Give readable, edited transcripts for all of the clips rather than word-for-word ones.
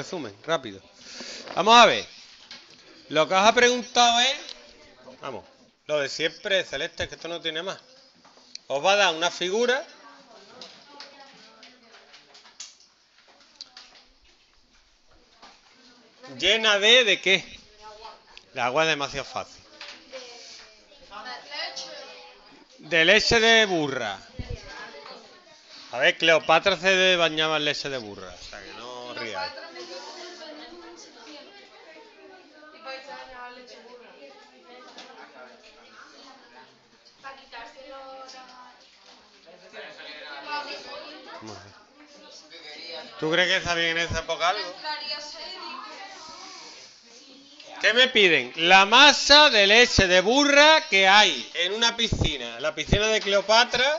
Resumen, rápido. Vamos a ver. Lo que os ha preguntado es... Vamos, lo de siempre, Celeste, es que esto no tiene más. Os va a dar una figura... ¿Llena de qué? La agua es demasiado fácil. De leche de burra. A ver, Cleopatra se bañaba en leche de burra. O sea, que no rías. ¿Tú crees que sabían en esa época algo? ¿Qué me piden? La masa de leche de burra que hay en una piscina. La piscina de Cleopatra,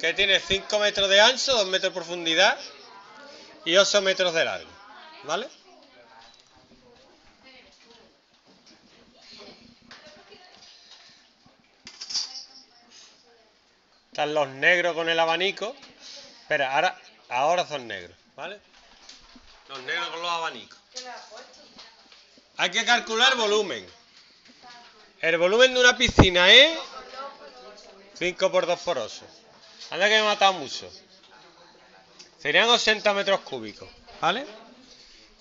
que tiene 5 metros de ancho, 2 metros de profundidad y 8 metros de largo. ¿Vale? Están los negros con el abanico. Espera, ahora son negros, ¿vale? Los negros con los abanicos. Hay que calcular volumen. El volumen de una piscina es 5 por 2 por 8. Anda que me he matado mucho. Serían 80 metros cúbicos, ¿vale?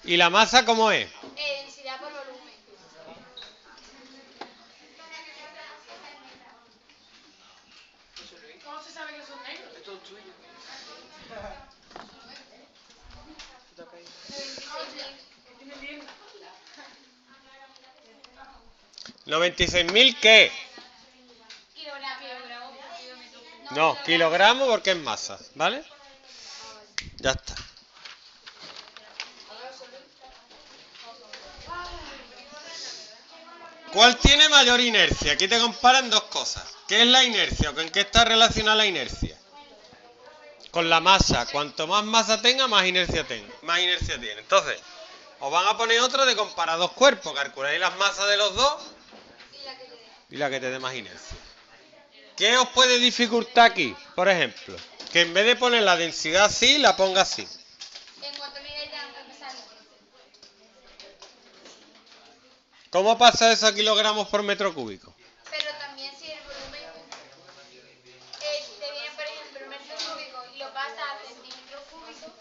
¿Y la masa cómo es? Densidad por volumen. ¿Cómo se sabe que son negros? Esto es tuyo. ¿96.000 qué? No, kilogramos porque es masa, ¿vale? Ya está. ¿Cuál tiene mayor inercia? Aquí te comparan dos cosas. ¿Qué es la inercia? ¿O con qué está relacionada la inercia? Con la masa. Cuanto más masa tenga, más inercia tiene. Entonces, os van a poner otra de comparar dos cuerpos. Calculáis las masas de los dos. Y la que te dé más inercia. ¿Qué os puede dificultar aquí? Por ejemplo, que en vez de poner la densidad así, la ponga así. ¿Cómo pasa eso a kilogramos por metro cúbico? Pero también si el volumen te viene, por ejemplo, metro cúbico y lo pasa a centímetros cúbicos,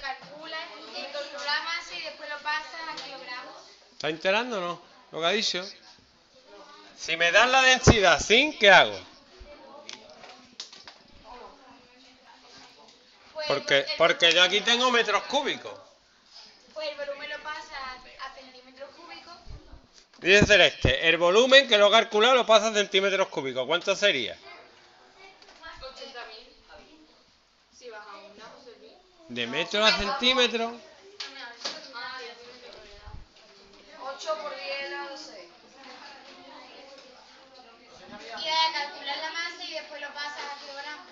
calcula el kilogramo y después lo pasa a kilogramos. ¿Está enterando o no? Lo que ha dicho. Si me dan la densidad sin, ¿qué hago? Porque yo aquí tengo metros cúbicos. Pues el volumen lo pasa a centímetros cúbicos. Dice Celeste, el volumen que lo he calculado lo pasa a centímetros cúbicos. ¿Cuánto sería? 80.000. Si bajamos una, de metro a centímetro. 8 por 10 a 12. Y a calcular la masa y después lo pasas a kilogramos.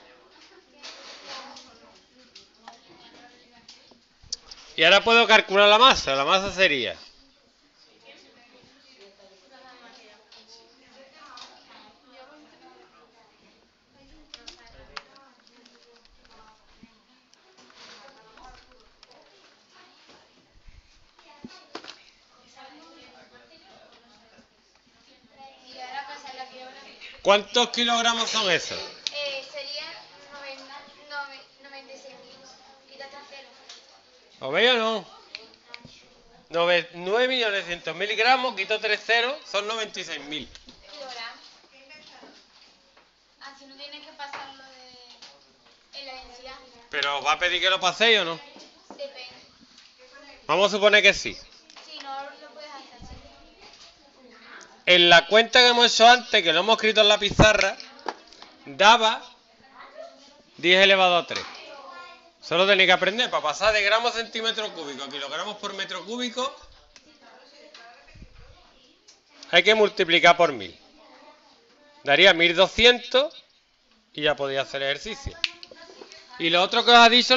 Y ahora puedo calcular la masa. La masa sería... ¿Cuántos kilogramos son esos? Serían 96.000. Quítate cero. ¿Lo veis o no? 9.900.000 gramos, quito 3 ceros, son 96.000. Kilogramos. Así no tienes que pasarlo en la densidad. ¿Pero va a pedir que lo paséis o no? Depende. Vamos a suponer que sí. En la cuenta que hemos hecho antes, que lo hemos escrito en la pizarra, daba 10 elevado a 3. Solo tenéis que aprender, para pasar de gramos a centímetro cúbico a kilogramos por metro cúbico, hay que multiplicar por 1000. Daría 1200 y ya podía hacer ejercicio. Y lo otro que os ha dicho